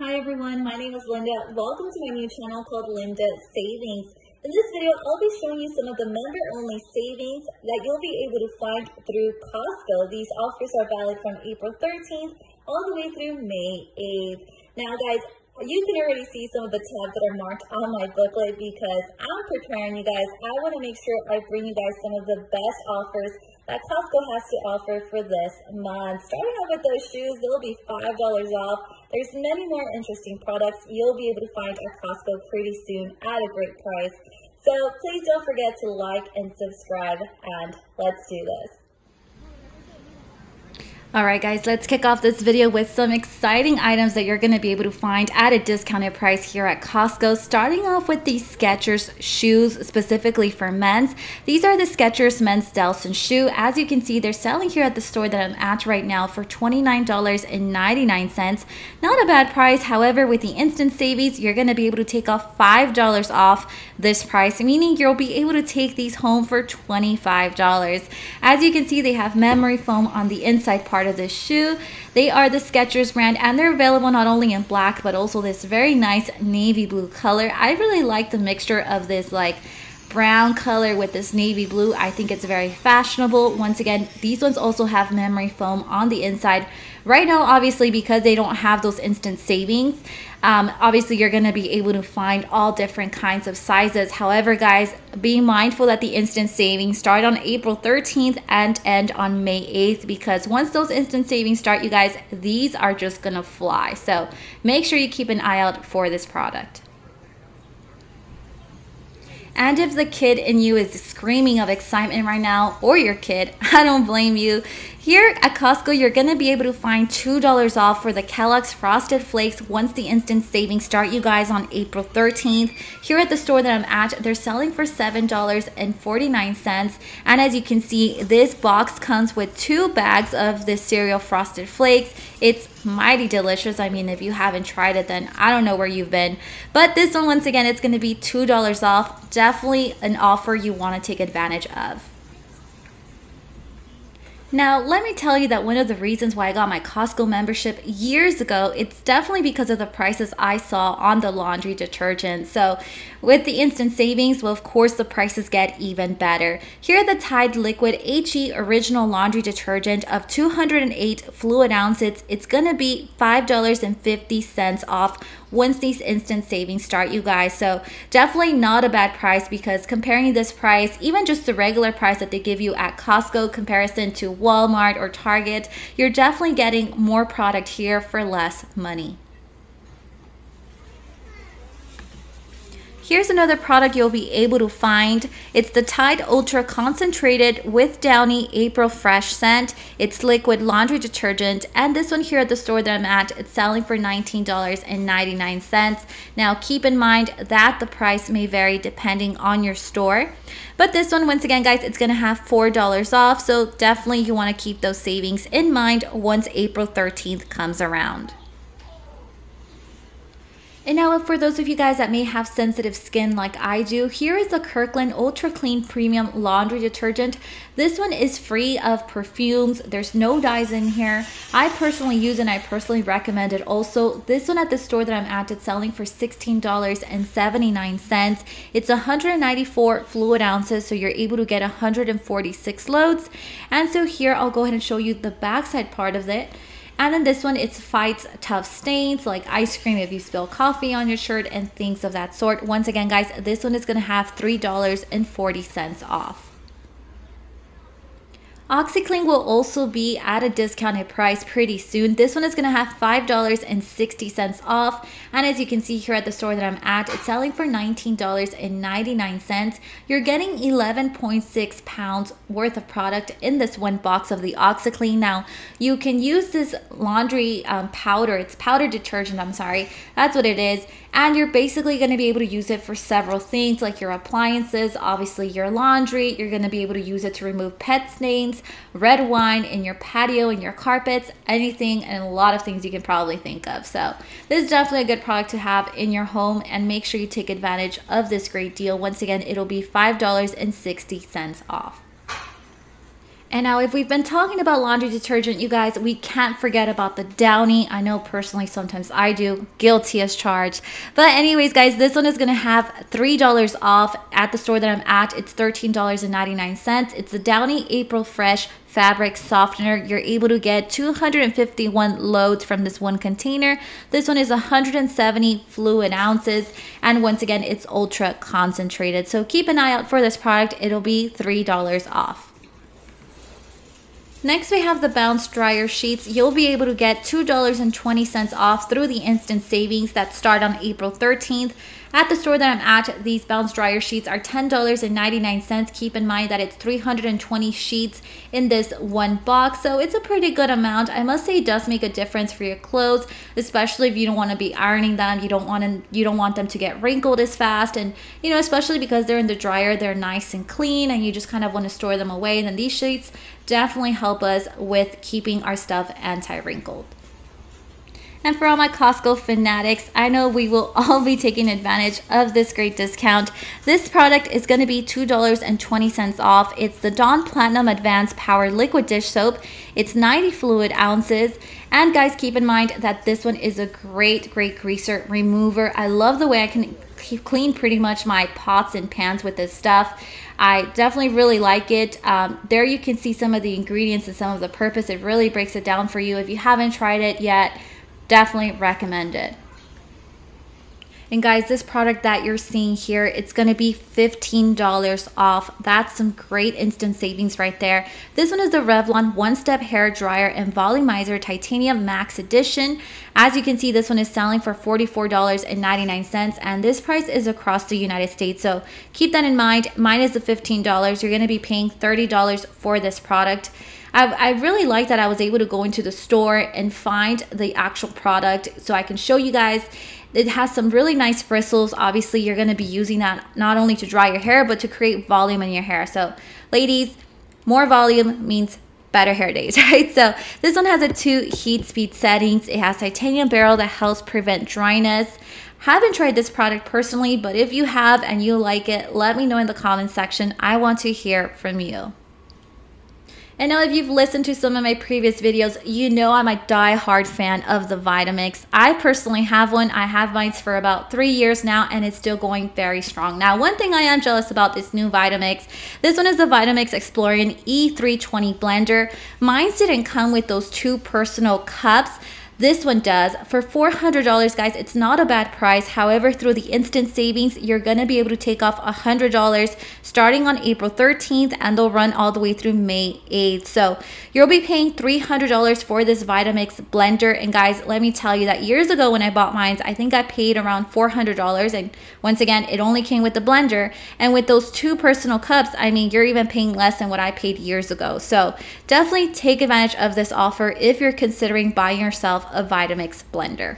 Hi everyone, my name is Linda. Welcome to my new channel called Linda Savings. In this video, I'll be showing you some of the member-only savings that you'll be able to find through Costco. These offers are valid from April 13th all the way through May 8th. Now guys, you can already see some of the tabs that are marked on my booklet because I'm preparing you guys. I want to make sure I bring you guys some of the best offers that Costco has to offer for this month. Starting off with those shoes, they'll be $5 off. There's many more interesting products you'll be able to find at Costco pretty soon at a great price. So please don't forget to like and subscribe, and let's do this. All right guys, let's kick off this video with some exciting items that you're going to be able to find at a discounted price here at Costco. Starting off with the Skechers shoes, specifically for men's. These are the Skechers men's Delson shoe. As you can see, they're selling here at the store that I'm at right now for $29.99. Not a bad price. However, with the instant savings, you're going to be able to take off $5 off this price, meaning you'll be able to take these home for $25. As you can see, they have memory foam on the inside part of this shoe. They are the Skechers brand, and they're available not only in black but also this very nice navy blue color. I really like the mixture of this like brown color with this navy blue. I think it's very fashionable. Once again, these ones also have memory foam on the inside. Right now, obviously, because they don't have those instant savings, obviously you're going to be able to find all different kinds of sizes. However guys, be mindful that the instant savings start on April 13th and end on May 8th, because once those instant savings start, you guys, these are just gonna fly. So make sure you keep an eye out for this product. And if the kid in you is screaming of excitement right now, or your kid, I don't blame you. Here at Costco, you're going to be able to find $2 off for the Kellogg's Frosted Flakes once the instant savings start, you guys, on April 13th. Here at the store that I'm at, they're selling for $7.49. And as you can see, this box comes with 2 bags of this cereal Frosted Flakes. It's mighty delicious. I mean, if you haven't tried it, then I don't know where you've been. But this one, once again, it's going to be $2 off. Definitely an offer you want to take advantage of. Now, let me tell you that one of the reasons why I got my Costco membership years ago, it's definitely because of the prices I saw on the laundry detergent. So with the instant savings, well, of course, the prices get even better. Here, the Tide Liquid HE Original Laundry Detergent of 208 fluid ounces, it's going to be $5.50 off once these instant savings start, you guys. So definitely not a bad price, because comparing this price, even just the regular price that they give you at Costco comparison to Walmart or Target, you're definitely getting more product here for less money. Here's another product you'll be able to find. It's the Tide Ultra Concentrated with Downy April Fresh Scent. It's liquid laundry detergent, and this one here at the store that I'm at, it's selling for $19.99. Now keep in mind that the price may vary depending on your store. But this one, once again guys, it's going to have $4 off, so definitely you want to keep those savings in mind once April 13th comes around. And now for those of you guys that may have sensitive skin like I do, here is the Kirkland OxiClean Premium Laundry Detergent. This one is free of perfumes. There's no dyes in here. I personally use and I personally recommend it also. This one at the store that I'm at, it's selling for $16.79. It's 194 fluid ounces, so you're able to get 146 loads. And so here, I'll go ahead and show you the backside part of it. And then this one, it fights tough stains like ice cream if you spill coffee on your shirt and things of that sort. Once again, guys, this one is going to have $3.40 off. OxiClean will also be at a discounted price pretty soon. This one is going to have $5.60 off. And as you can see here at the store that I'm at, it's selling for $19.99. You're getting 11.6 pounds worth of product in this one box of the OxiClean. Now, you can use this laundry powder. It's powder detergent, I'm sorry. That's what it is. And you're basically going to be able to use it for several things like your appliances, obviously your laundry. You're going to be able to use it to remove pet stains, red wine in your patio, in your carpets, anything, and a lot of things you can probably think of. So this is definitely a good product to have in your home, and make sure you take advantage of this great deal. Once again, it'll be $5.60 off. And now if we've been talking about laundry detergent, you guys, we can't forget about the Downy. I know personally sometimes I do, guilty as charged. But anyways, guys, this one is gonna have $3 off at the store that I'm at. It's $13.99. It's the Downy April Fresh Fabric Softener. You're able to get 251 loads from this one container. This one is 170 fluid ounces. And once again, it's ultra concentrated. So keep an eye out for this product. It'll be $3 off. Next, we have the Bounce dryer sheets. You'll be able to get $2.20 off through the instant savings that start on April 13th. At the store that I'm at, these Bounce dryer sheets are $10.99. Keep in mind that it's 320 sheets in this one box, so it's a pretty good amount. I must say it does make a difference for your clothes, especially if you don't want to be ironing them. You don't want them to get wrinkled as fast, and you know, especially because they're in the dryer, they're nice and clean, and you just kind of want to store them away. And then these sheets definitely help us with keeping our stuff anti-wrinkled. And for all my Costco fanatics, I know we will all be taking advantage of this great discount. This product is going to be $2.20 off. It's the Dawn Platinum Advanced Power Liquid Dish Soap. It's 90 fluid ounces. And guys, keep in mind that this one is a great, great greaser remover. I love the way I can clean pretty much my pots and pans with this stuff. I definitely really like it. There you can see some of the ingredients and some of the purpose. It really breaks it down for you. If you haven't tried it yet, definitely recommend it. And guys, this product that you're seeing here, it's gonna be $15 off. That's some great instant savings right there. This one is the Revlon One Step Hair Dryer and Volumizer Titanium Max Edition. As you can see, this one is selling for $44.99, and this price is across the United States. So keep that in mind, minus the $15, you're gonna be paying $30 for this product. I really like that I was able to go into the store and find the actual product so I can show you guys. It has some really nice bristles. Obviously, you're going to be using that not only to dry your hair, but to create volume in your hair. So ladies, more volume means better hair days, right? So this one has a 2 heat speed settings. It has titanium barrel that helps prevent dryness. Haven't tried this product personally, but if you have and you like it, let me know in the comments section. I want to hear from you. And now if you've listened to some of my previous videos, you know I'm a die-hard fan of the Vitamix. I personally have one. I have mine for about 3 years now, and it's still going very strong. Now, one thing I am jealous about this new Vitamix, this one is the Vitamix Explorian E320 blender. Mine didn't come with those 2 personal cups. This one does. For $400, guys, it's not a bad price. However, through the instant savings, you're going to be able to take off $100 starting on April 13th, and they'll run all the way through May 8th. So you'll be paying $300 for this Vitamix blender. And guys, let me tell you that years ago when I bought mine, I think I paid around $400. And once again, it only came with the blender. And with those 2 personal cups, I mean, you're even paying less than what I paid years ago. So definitely take advantage of this offer if you're considering buying yourself a Vitamix blender.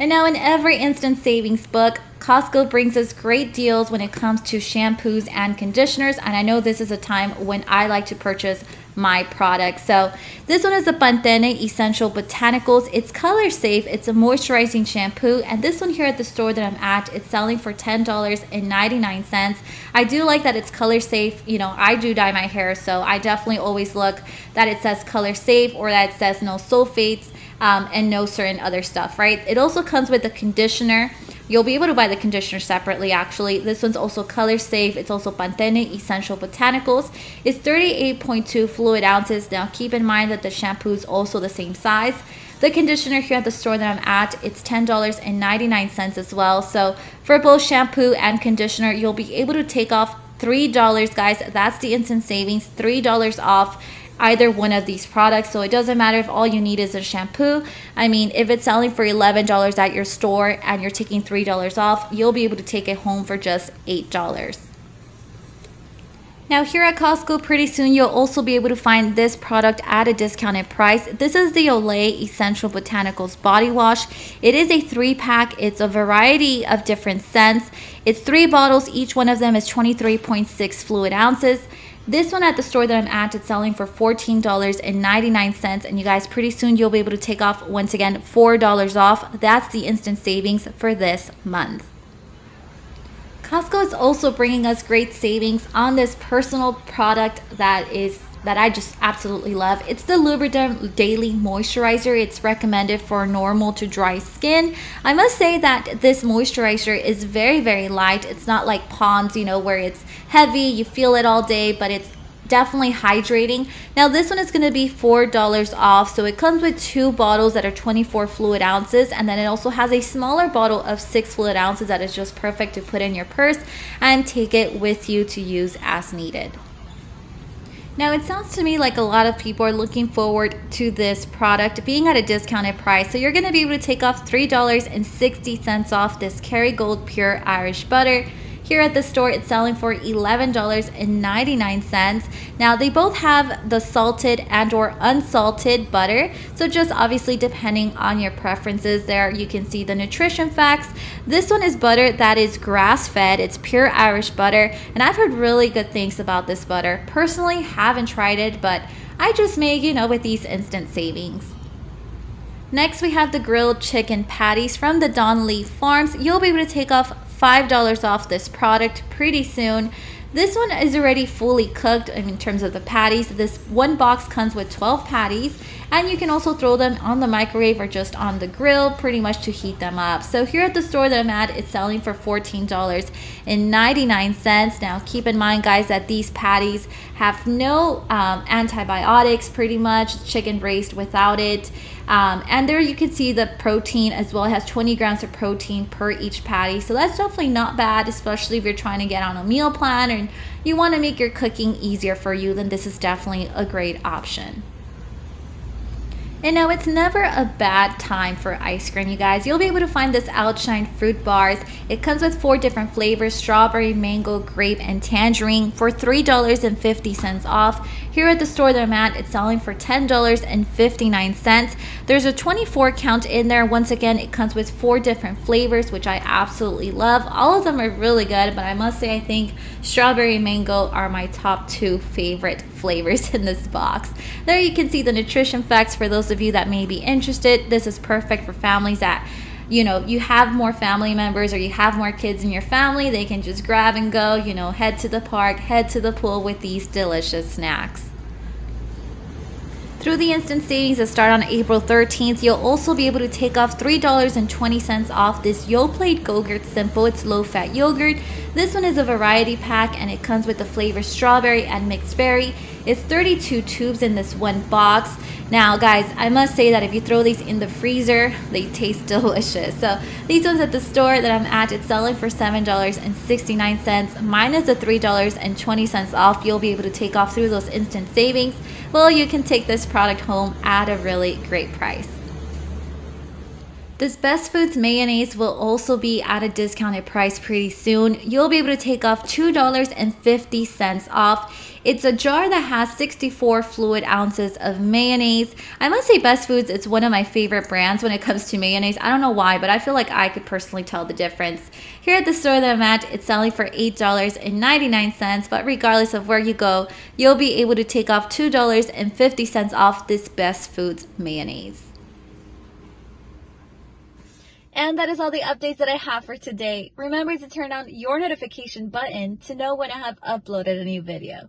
And now in every instant savings book, Costco brings us great deals when it comes to shampoos and conditioners, and I know this is a time when I like to purchase my products. So this one is the Pantene Essential Botanicals. It's color safe. It's a moisturizing shampoo, and this one here at the store that I'm at, it's selling for $10.99. I do like that it's color safe. You know, I do dye my hair, so I definitely always look that it says color safe or that it says no sulfates and no certain other stuff, right? It also comes with a conditioner. You'll be able to buy the conditioner separately, actually. This one's also color safe. It's also Pantene Essential Botanicals. It's 38.2 fluid ounces. Now, keep in mind that the shampoo is also the same size. The conditioner here at the store that I'm at, it's $10.99 as well. So for both shampoo and conditioner, you'll be able to take off $3, guys. That's the instant savings, $3 off either one of these products. So it doesn't matter if all you need is a shampoo. I mean, if it's selling for $11 at your store and you're taking $3 off, you'll be able to take it home for just $8. Now here at Costco, pretty soon you'll also be able to find this product at a discounted price. This is the Olay Essential Botanicals Body Wash. It is a 3-pack. It's a variety of different scents. It's 3 bottles. Each one of them is 23.6 fluid ounces. This one at the store that I'm at, it's selling for $14.99. And you guys, pretty soon you'll be able to take off, once again, $4 off. That's the instant savings for this month. Costco is also bringing us great savings on this personal product that I just absolutely love. It's the Lubriderm Daily Moisturizer. It's recommended for normal to dry skin. I must say that this moisturizer is very, very light. It's not like Pond's, you know, where it's heavy, you feel it all day, but it's definitely hydrating. Now this one is going to be $4 off, so it comes with two bottles that are 24 fluid ounces, and then it also has a smaller bottle of 6 fluid ounces that is just perfect to put in your purse and take it with you to use as needed. Now it sounds to me like a lot of people are looking forward to this product being at a discounted price. So you're going to be able to take off $3.60 off this Kerrygold Pure Irish Butter. Here at the store, it's selling for $11.99. Now they both have the salted and or unsalted butter. So just obviously depending on your preferences there, you can see the nutrition facts. This one is butter that is grass-fed. It's pure Irish butter. And I've heard really good things about this butter. Personally, haven't tried it, but I just make, you know, with these instant savings. Next, we have the grilled chicken patties from the Donnelly Farms. You'll be able to take off $5 off this product pretty soon. This one is already fully cooked in terms of the patties. This one box comes with 12 patties, and you can also throw them on the microwave or just on the grill pretty much to heat them up. So here at the store that I'm at, it's selling for $14.99. Now keep in mind, guys, that these patties have no antibiotics, pretty much chicken braised without it. And there you can see the protein as well. It has 20 grams of protein per each patty. So that's definitely not bad, especially if you're trying to get on a meal plan and you want to make your cooking easier for you, then this is definitely a great option. And now it's never a bad time for ice cream, you guys. You'll be able to find this Outshine fruit bars. It comes with 4 different flavors, strawberry, mango, grape, and tangerine for $3.50 off. Here at the store that I'm at, it's selling for $10.59. There's a 24 count in there. Once again, it comes with 4 different flavors, which I absolutely love. All of them are really good, but I must say I think strawberry and mango are my top 2 favorite flavors in this box. There you can see the nutrition facts for those of you that may be interested. This is perfect for families that, you know, you have more family members or you have more kids in your family. They can just grab and go, you know, head to the park, head to the pool with these delicious snacks. Through the instant savings that start on April 13th, you'll also be able to take off $3.20 off this Yoplait GoGurt Simple. It's low-fat yogurt. This one is a variety pack, and it comes with the flavors strawberry and mixed berry. It's 32 tubes in this one box. Now, guys, I must say that if you throw these in the freezer, they taste delicious. So these ones at the store that I'm at, it's selling for $7.69 minus the $3.20 off you'll be able to take off through those instant savings. Well, you can take this product home at a really great price. This Best Foods mayonnaise will also be at a discounted price pretty soon. You'll be able to take off $2.50 off. It's a jar that has 64 fluid ounces of mayonnaise. I must say Best Foods is one of my favorite brands when it comes to mayonnaise. I don't know why, but I feel like I could personally tell the difference. Here at the store that I'm at, it's selling for $8.99, but regardless of where you go, you'll be able to take off $2.50 off this Best Foods mayonnaise. And that is all the updates that I have for today. Remember to turn on your notification button to know when I have uploaded a new video.